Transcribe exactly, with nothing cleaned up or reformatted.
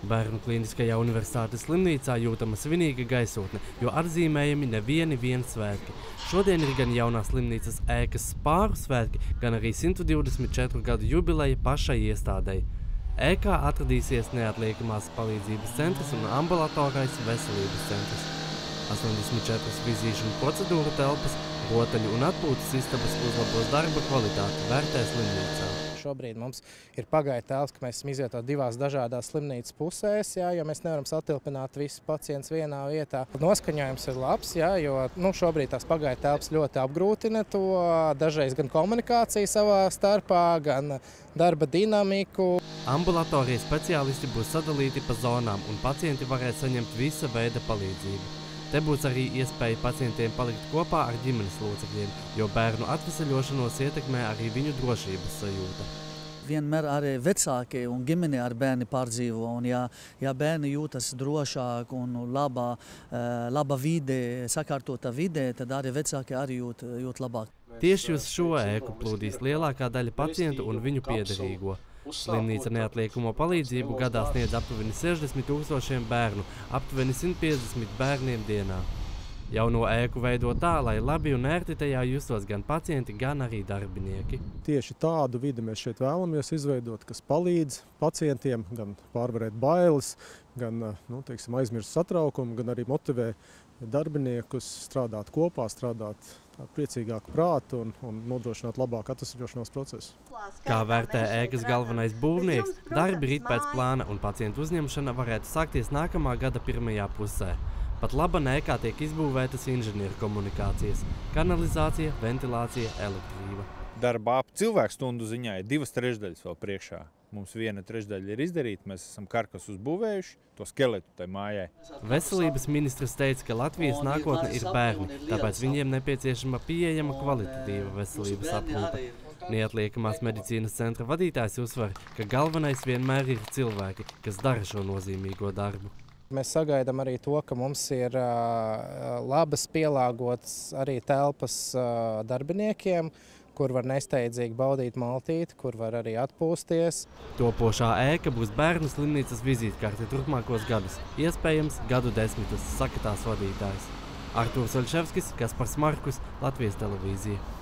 Bērnu klīniskajā universitātes slimnīcā jūtama svinīga gaisotne, jo atzīmējami nevieni vien svētki. Šodien ir gan jaunā slimnīcas ēkas spāru svētki, gan arī simts divdesmit četru gadu jubileja pašai iestādei. Ēkā atradīsies neatliekamās palīdzības centrs un ambulatorais veselības centrs. astoņdesmit četras vizīšanu procedūru telpas, rotaļu un atpūtas istabas uzlabos darba kvalitāti, vērtē slimnīcā. Šobrīd mums ir pagāja telpas, ka mēs esam izvietoti divās dažādās slimnīcas pusēs, jā, jo mēs nevaram satilpināt visus pacientus vienā vietā. Noskaņojums ir labs, jā, jo nu, šobrīd tās pagāja telpas ļoti apgrūtina to, dažreiz gan komunikāciju savā starpā, gan darba dinamiku. Ambulatorijas speciālisti būs sadalīti pa zonām un pacienti varēs saņemt visa veida palīdzību. Te būs arī iespēja pacientiem palikt kopā ar ģimenes locekļiem, jo bērnu atveseļošanos ietekmē arī viņu drošības sajūta. Vienmēr arī vecāki un ģimene ar bērni pārdzīvo, un ja, ja bērni jūtas drošāk un labā, laba vide, sakārtota vide, tad arī vecāki arī jūt, jūt labāk. Tieši uz šo ēku plūdīs lielākā daļa pacientu un viņu piederīgo. Slimnīca neatliekamo palīdzību gadā sniedz aptuveni sešdesmit tūkstošiem bērnu, aptuveni simt piecdesmit bērniem dienā. Jauno ēku veido tā, lai labi un ērti tajā justos gan pacienti, gan arī darbinieki. Tieši tādu vidi mēs šeit vēlamies izveidot, kas palīdz pacientiem gan pārvarēt bailes, gan nu, teiksim, aizmirst satraukumu, gan arī motivē darbiniekus strādāt kopā, strādāt priecīgāku prātu un, un nodrošināt labāku atvesaļošanās procesu. Kā vērtē ēkas galvenais būvnieks, darbi rīt pēc plāna un pacientu uzņemšana varētu sākties nākamā gada pirmajā pusē. Pat laba ēkā tiek izbūvētas inženieru komunikācijas – kanalizācija, ventilācija, elektrība. Darbā ap cilvēku stundu ziņā ir divas trešdaļas vēl priekšā. Mums viena trešdaļa ir izdarīta, mēs esam karkas uzbūvējuši, to skeletu tai mājai. Veselības ministrs teica, ka Latvijas nākotne ir bērni, tāpēc viņiem nepieciešama pieejama kvalitatīva veselības aprūpe. Neatliekamās medicīnas centra vadītājs uzsver, ka galvenais vienmēr ir cilvēki, kas dara šo nozīmīgo darbu. Mēs sagaidām arī to, ka mums ir uh, labas pielāgotas arī telpas uh, darbiniekiem, kur var nesteidzīgi baudīt maltīti, kur var arī atpūsties. Topošā ēka būs bērnu slimnīcas vizītkārti turpmākos gadus, iespējams gadu desmitus, saka tās vadītājs. Artūrs Oļševskis, Kaspars Markus, Latvijas televīzija.